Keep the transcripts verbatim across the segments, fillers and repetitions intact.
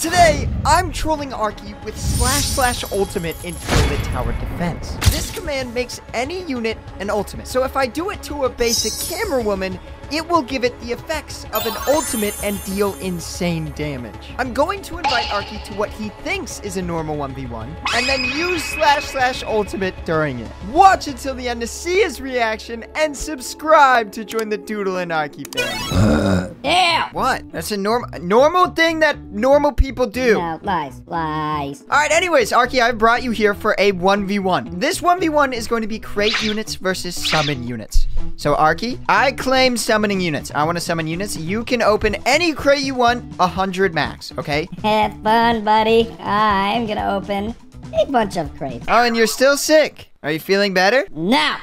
Today, I'm trolling Arkey with slash slash ultimate in Toilet Tower Defense. This command makes any unit an ultimate. So if I do it to a basic camera woman, it will give it the effects of an ultimate and deal insane damage. I'm going to invite Arkey to what he thinks is a normal one v one, and then use slash slash ultimate during it. Watch until the end to see his reaction, and subscribe to join the Doodle and Arkey family. Yeah! What? That's a normal normal thing that normal people do. No, lies, lies. All right, anyways, Arkey, I've brought you here for a one v one. This one v one is going to be create units versus summon units. So, Arkey, I claim summon. Summoning units. I want to summon units. You can open any crate you want, one hundred max, okay? Have fun, buddy. I'm gonna open a bunch of crates. Oh, and you're still sick. Are you feeling better? No.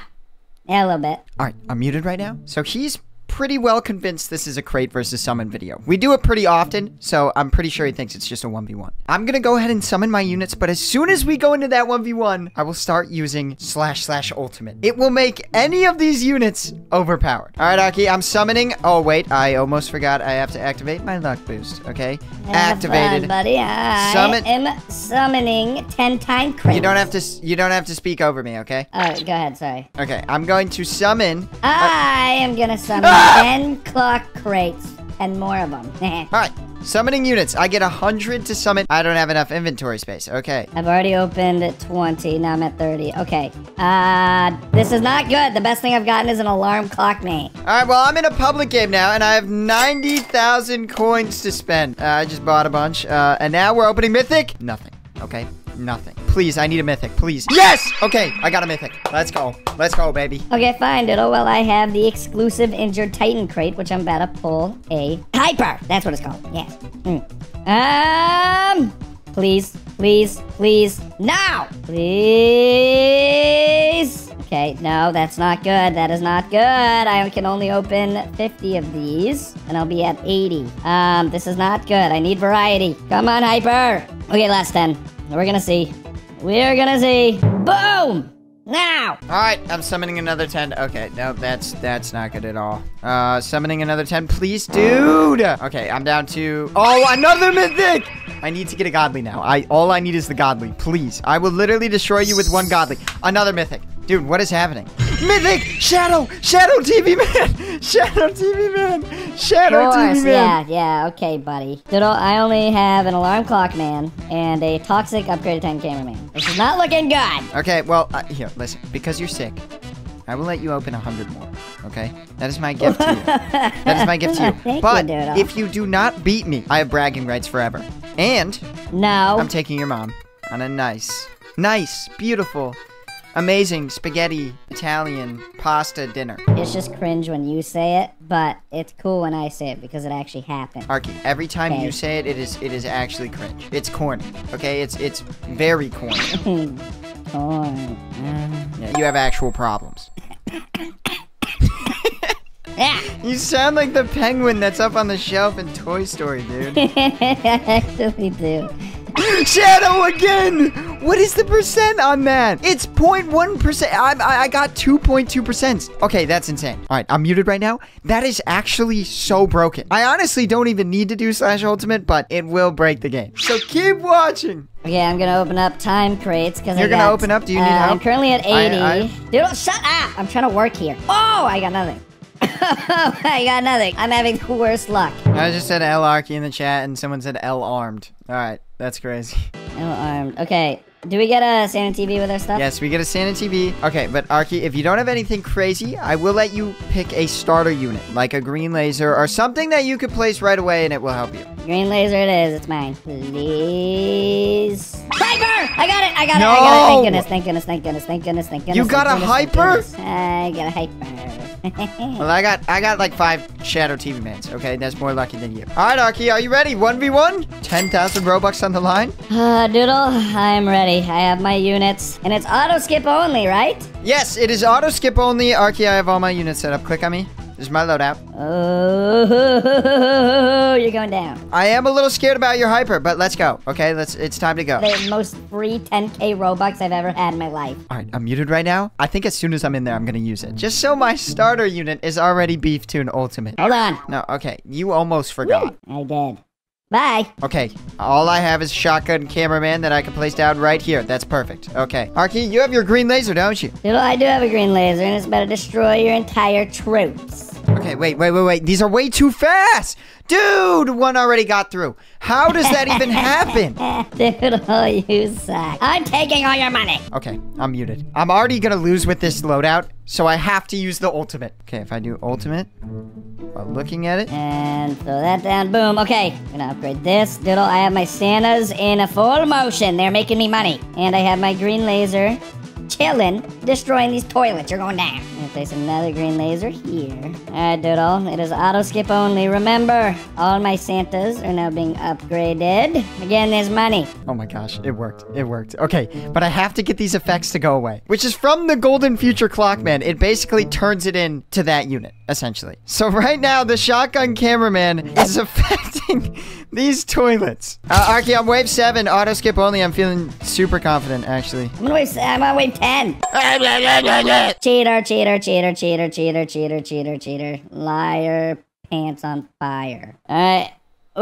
A little bit. All right, I'm muted right now. So he's pretty well convinced this is a crate versus summon video. We do it pretty often, so I'm pretty sure he thinks it's just a one v one. I'm gonna go ahead and summon my units, but as soon as we go into that one v one, I will start using slash slash ultimate. It will make any of these units overpowered. All right, Arkey, I'm summoning. Oh, wait, I almost forgot I have to activate my luck boost, okay? Have Activated. Fun, buddy. I summon am summoning ten time crate. You don't have to, you don't have to speak over me, okay? All right, go ahead, sorry. Okay, I'm going to summon. I am gonna summon. ten clock crates and more of them. All right, summoning units. I get one hundred to summon. I don't have enough inventory space. Okay. I've already opened twenty. Now I'm at thirty. Okay. Uh, this is not good. The best thing I've gotten is an alarm clock mate. All right, well, I'm in a public game now, and I have ninety thousand coins to spend. Uh, I just bought a bunch, uh, and now we're opening Mythic. Nothing. Okay. Nothing. Please, I need a mythic. Please. Yes! Okay, I got a mythic. Let's go. Let's go, baby. Okay, fine, Doodle. Well, I have the exclusive Injured Titan crate, which I'm about to pull a hyper. That's what it's called. Yeah. Mm. Um... Please, please, please, now! Please! Okay, no, that's not good. That is not good. I can only open fifty of these, and I'll be at eighty. Um, this is not good. I need variety. Come on, hyper! Okay, last ten. We're gonna see. We're gonna see. Boom! Now! Alright, I'm summoning another ten. Okay, no, that's that's not good at all. Uh, summoning another ten, please, dude! Okay, I'm down to... Oh, another mythic! I need to get a godly now. I All I need is the godly, please. I will literally destroy you with one godly. Another mythic. Dude, what is happening? Mythic! Shadow! Shadow T V man! Shadow T V man! Shadow T V man! Yeah, yeah, okay, buddy. Doodle, I only have an alarm clock man and a toxic upgrade ten cameraman. This is not looking good! Okay, well, uh, here, listen. Because you're sick, I will let you open one hundred more, okay? That is my gift to you. That is my gift to you. Thank but you, if you do not beat me, I have bragging rights forever. And... No. I'm taking your mom on a nice, nice, beautiful... amazing spaghetti, Italian, pasta dinner. It's just cringe when you say it, but it's cool when I say it because it actually happened. Arkey, every time okay. you say it, it is it is actually cringe. It's corny, okay? It's it's very corny. Corny. Yeah, you have actual problems. Yeah. You sound like the penguin that's up on the shelf in Toy Story, dude. I actually do. Shadow again! What is the percent on that? It's zero point one percent. I, I got two point two percent. Okay, that's insane. All right, I'm muted right now. That is actually so broken. I honestly don't even need to do slash ultimate, but it will break the game. So keep watching. Okay, I'm gonna open up time crates because you're I gonna got, open up. Do you need uh, help? I'm currently at eighty. I, I... Dude, shut up! I'm trying to work here. Oh, I got nothing. Oh, I got nothing. I'm having the worst luck. I just said L Arkey in the chat, and someone said L armed. All right, that's crazy. L armed. Okay. Do we get a Santa T V with our stuff? Yes, we get a Santa T V. Okay, but Arkey, if you don't have anything crazy, I will let you pick a starter unit, like a green laser or something that you could place right away, and it will help you. Green laser it is. It's mine. Please. Hyper! I got it! I got no! it! I got it! Thank goodness, thank goodness, thank goodness, thank goodness, thank goodness. You got a hyper? I got a hyper. Well, I got I got like five Shadow T V mans, okay? That's more lucky than you. All right, Arkey, are you ready? one v one? ten thousand Robux on the line? Uh, Doodle, I'm ready. I have my units, and it's auto skip only, right? Yes, it is auto skip only. Arkey, I have all my units set up. Click on me. This is my loadout. Oh, you're going down. I am a little scared about your hyper, but let's go. Okay, let's. It's time to go. The most free ten K Robux I've ever had in my life. All right, I'm muted right now. I think as soon as I'm in there, I'm going to use it. Just so my starter unit is already beefed to an ultimate. Hold on. No, okay. You almost forgot. Woo. I did. Bye. Okay, all I have is shotgun cameraman that I can place down right here. That's perfect. Okay. Arkey, you have your green laser, don't you? Doodle, I do have a green laser, and it's about to destroy your entire troops. Okay, wait, wait, wait, wait. These are way too fast. Dude, one already got through. How does that even happen? Doodle, you suck. I'm taking all your money. Okay, I'm muted. I'm already going to lose with this loadout, so I have to use the ultimate. Okay, if I do ultimate while looking at it. And throw that down. Boom. Okay, I'm going to upgrade this. Doodle, I have my Santas in a full motion. They're making me money. And I have my green laser. Chilling, destroying these toilets. You're going down. I'm gonna place another green laser here. Alright, Doodle. It is auto skip only. Remember, all my Santas are now being upgraded. Again, there's money. Oh my gosh, it worked. It worked. Okay, but I have to get these effects to go away, which is from the Golden Future Clock Man. It basically turns it in to that unit, essentially. So right now, the shotgun cameraman is affecting these toilets. Uh, Arkey, I'm wave seven, auto skip only. I'm feeling super confident, actually. I'm on wave seven. I'm on wave ten. Cheater, cheater, cheater, cheater, cheater, cheater, cheater, cheater. Liar, pants on fire. All right.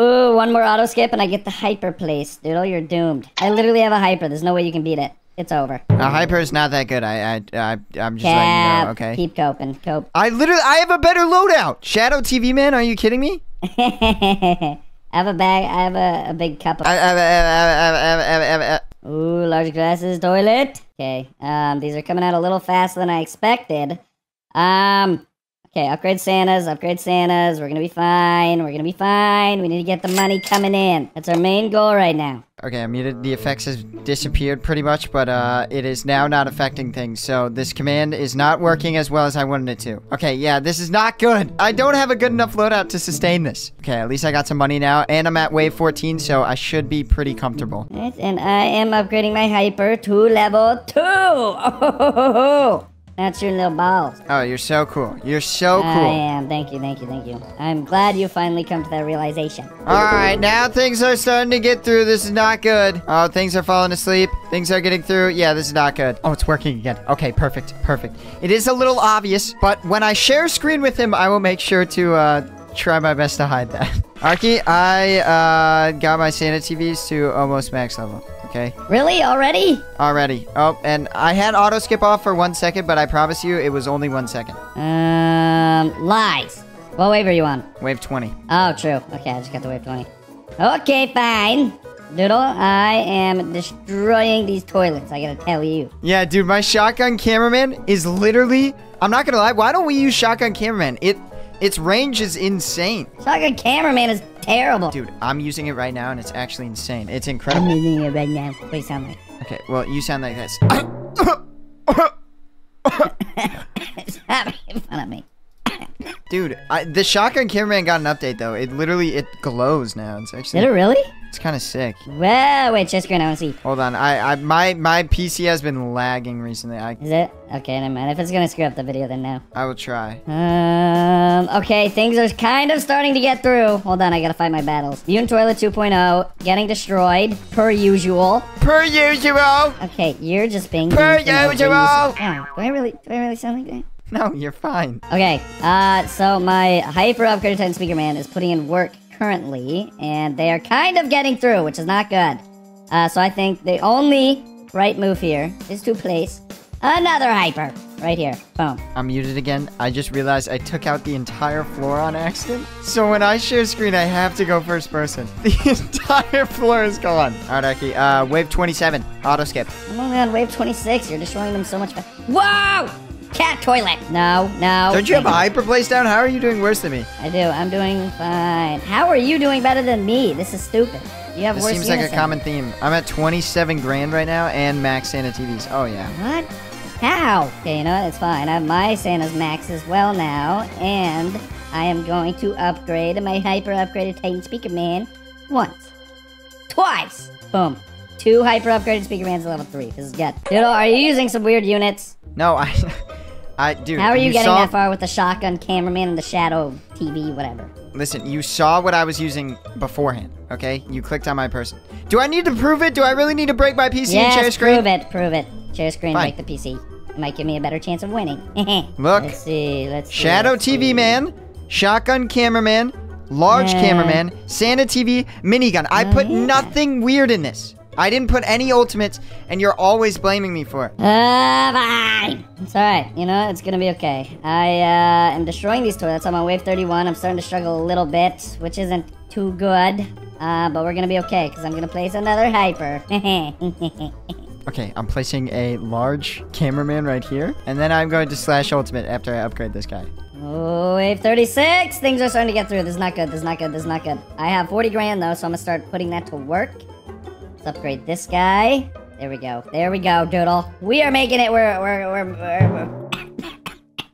Ooh, one more auto skip and I get the hyper place. Doodle, you're doomed. I literally have a hyper. There's no way you can beat it. It's over. A hyper is not that good. I, I, I I'm just Cap, letting you know, okay? Keep coping, cope. I literally, I have a better loadout. Shadow T V man, are you kidding me? I have a bag, I have a, a big cup of- I, I, I, I, I, I, I, I, I. Ooh, large glasses, toilet. Okay, um, these are coming out a little faster than I expected. Um, okay, upgrade Santas, upgrade Santas. We're gonna be fine, we're gonna be fine. We need to get the money coming in. That's our main goal right now. Okay, I muted. The effects has disappeared pretty much, but uh, it is now not affecting things. So this command is not working as well as I wanted it to. Okay, yeah, this is not good. I don't have a good enough loadout to sustain this. Okay, at least I got some money now, and I'm at wave fourteen, so I should be pretty comfortable. Right, and I am upgrading my hyper to level two. Oh, ho, ho, ho, ho. That's your little balls. Oh, you're so cool. You're so cool. I am. Thank you, thank you, thank you. I'm glad you finally come to that realization. All right, now things are starting to get through. This is not good. Oh, things are falling asleep. Things are getting through. Yeah, this is not good. Oh, it's working again. Okay, perfect, perfect. It is a little obvious, but when I share screen with him, I will make sure to uh, try my best to hide that. Arkey, I uh, got my Santa T Vs to almost max level. Okay. Really? Already? Already. Oh, and I had auto skip off for one second, but I promise you it was only one second. Um, lies. What wave are you on? Wave twenty. Oh, true. Okay, I just got the wave twenty. Okay, fine. Doodle, I am destroying these toilets, I gotta tell you. Yeah, dude, my shotgun cameraman is literally... I'm not gonna lie, why don't we use shotgun cameraman? It... Its range is insane. Shotgun cameraman is terrible. Dude, I'm using it right now, and it's actually insane. It's incredible. I'm using it right now. What do you sound like? Okay, well, you sound like this. Stop making fun of me. Dude, I, the shotgun cameraman got an update, though. It literally, it glows now. It's actually... Did it really? It's kind of sick. Well, wait, just green, I want to see. Hold on, I, I, my, my P C has been lagging recently. I... Is it? Okay, never mind. If it's going to screw up the video, then no. I will try. Um, okay, things are kind of starting to get through. Hold on, I got to fight my battles. Unit Toilet two point oh, getting destroyed, per usual. Per usual! Okay, you're just being... Per usual! Ow, do I really, do I really sound like that? No, you're fine. Okay, uh, so my Hyper Upgrade Titan Speaker Man is putting in work currently, and they are kind of getting through, which is not good. Uh, so I think the only right move here is to place another Hyper right here. Boom. I'm muted again. I just realized I took out the entire floor on accident. So when I share screen, I have to go first person. The entire floor is gone. All right, Arkey, uh, wave twenty-seven, auto skip. I'm only on wave twenty-six. You're destroying them so much better. Whoa! Cat toilet. No, no. Don't you have a hyper place down? How are you doing worse than me? I do. I'm doing fine. How are you doing better than me? This is stupid. You have worse units. This seems like a common theme. I'm at twenty-seven grand right now and max Santa T Vs. Oh, yeah. What? How? Okay, you know what? It's fine. I have my Santa's max as well now, and I am going to upgrade my hyper upgraded Titan Speaker Man once. Twice. Boom. Two hyper upgraded Speaker Mans at level three. This is good. Doodle, are you using some weird units? No, I... I, dude, how are you, you getting saw... that far with the shotgun cameraman and the shadow T V, whatever? Listen, you saw what I was using beforehand, okay? You clicked on my person. Do I need to prove it? Do I really need to break my P C yes, and share screen? Yes, prove it, prove it. Share screen, fine. Break the P C. It might give me a better chance of winning. Look. Let's see, let's see. Shadow let's T V see. Man, shotgun cameraman, large yeah. cameraman, Santa T V, minigun. I oh, put yeah. nothing weird in this. I didn't put any ultimates, and you're always blaming me for it. Uh, fine. It's all right. You know, it's going to be okay. I uh, am destroying these toilets. I'm on wave thirty-one. I'm starting to struggle a little bit, which isn't too good. Uh, but we're going to be okay, because I'm going to place another hyper. Okay, I'm placing a large cameraman right here. And then I'm going to slash ultimate after I upgrade this guy. Oh, wave thirty-six. Things are starting to get through. This is not good. This is not good. This is not good. I have forty grand, though, so I'm going to start putting that to work. Let's upgrade this guy. There we go. There we go, Doodle. We are making it. We're we're we're we're we're,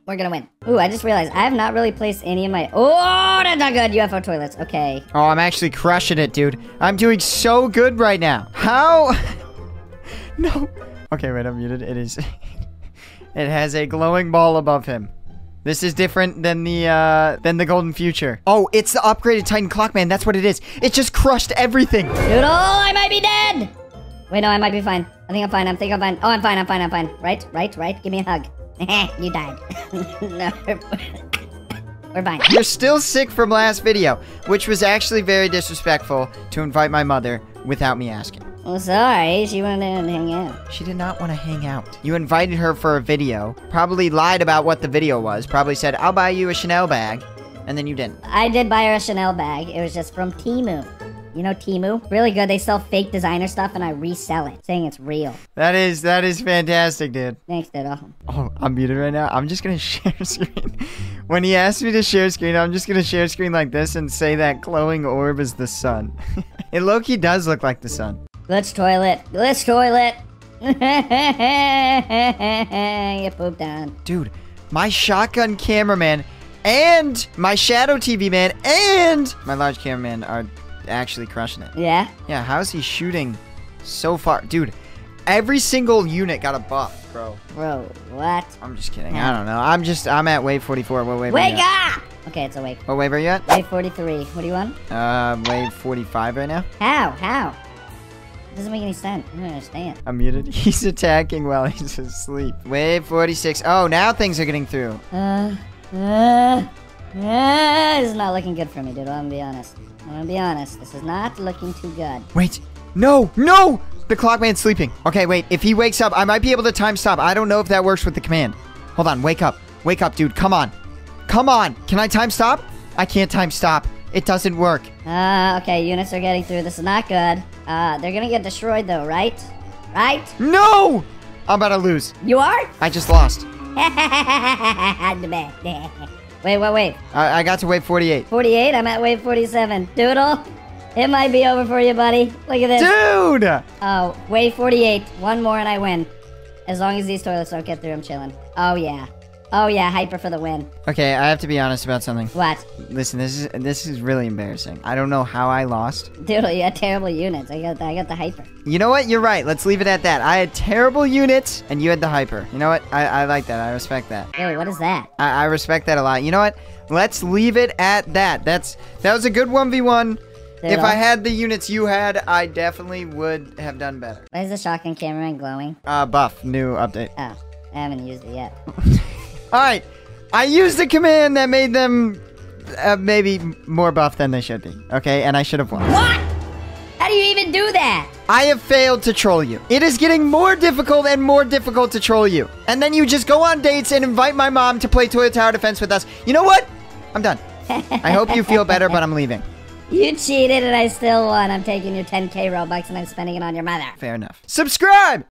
we're gonna win. Ooh, I just realized I have not really placed any of my. Oh, that's not good. U F O toilets. Okay. Oh, I'm actually crushing it, dude. I'm doing so good right now. How? No. Okay, wait. I'm muted. It is. It has a glowing ball above him. This is different than the, uh, than the Golden Future. Oh, it's the upgraded Titan Clockman. That's what it is. It just crushed everything. Doodle, I might be dead. Wait, no, I might be fine. I think I'm fine. I think I'm fine. Oh, I'm fine. I'm fine. I'm fine. Right, right, right. Give me a hug. You died. No. We're fine. You're still sick from last video, which was actually very disrespectful to invite my mother without me asking. Well, sorry, she wanted to hang out. She did not want to hang out. You invited her for a video, probably lied about what the video was, probably said, I'll buy you a Chanel bag, and then you didn't. I did buy her a Chanel bag. It was just from Temu. You know Temu? Really good. They sell fake designer stuff, and I resell it, saying it's real. That is, that is fantastic, dude. Thanks, dude. Oh, I'm muted right now. I'm just going to share screen. When he asked me to share screen, I'm just going to share screen like this and say that glowing orb is the sun. It low-key does look like the sun. Glitch toilet. Glitch toilet. Get pooped on. Dude, my shotgun cameraman and my shadow T V man and my large cameraman are actually crushing it. Yeah? Yeah, how is he shooting so far? Dude, every single unit got a buff, bro. Bro, what? I'm just kidding. I don't know. I'm just, I'm at wave forty-four. What wave Wake up! Okay, it's awake. What wave are you at? Wave forty-three. What do you want? Uh, wave forty-five right now. How? How? It doesn't make any sense. I don't understand. I'm muted. He's attacking while he's asleep. Wave forty-six. Oh, now things are getting through. Uh, uh, uh, this is not looking good for me, dude. I'm gonna be honest. I'm gonna be honest. This is not looking too good. Wait. No, no! The clockman's sleeping. Okay, wait. If he wakes up, I might be able to time stop. I don't know if that works with the command. Hold on. Wake up. Wake up, dude. Come on. Come on. Can I time stop? I can't time stop. It doesn't work. Uh, okay, units are getting through. This is not good. Uh, they're gonna get destroyed though, right? Right? No! I'm about to lose. You are? I just lost. Wait, wait, wait. I, I got to wave forty-eight. forty-eight? I'm at wave forty-seven. Doodle, it might be over for you, buddy. Look at this. Dude! Oh, wave forty-eight. One more and I win. As long as these toilets don't get through, I'm chilling. Oh, yeah. Oh yeah, hyper for the win. Okay, I have to be honest about something. What? Listen, this is this is really embarrassing. I don't know how I lost. Doodle, you had terrible units. I got I got the hyper. You know what? You're right. Let's leave it at that. I had terrible units, and you had the hyper. You know what? I, I like that. I respect that. Really, what is that? I, I respect that a lot. You know what? Let's leave it at that. That's that was a good one v one. Doodle. If I had the units you had, I definitely would have done better. Why is the shotgun cameraman glowing? Uh, buff. New update. Oh, I haven't used it yet. Alright, I used a command that made them uh, maybe more buff than they should be, okay? And I should have won. What? How do you even do that? I have failed to troll you. It is getting more difficult and more difficult to troll you. And then you just go on dates and invite my mom to play Toilet Tower Defense with us. You know what? I'm done. I hope you feel better, but I'm leaving. You cheated and I still won. I'm taking your ten K Robux and I'm spending it on your mother. Fair enough. Subscribe!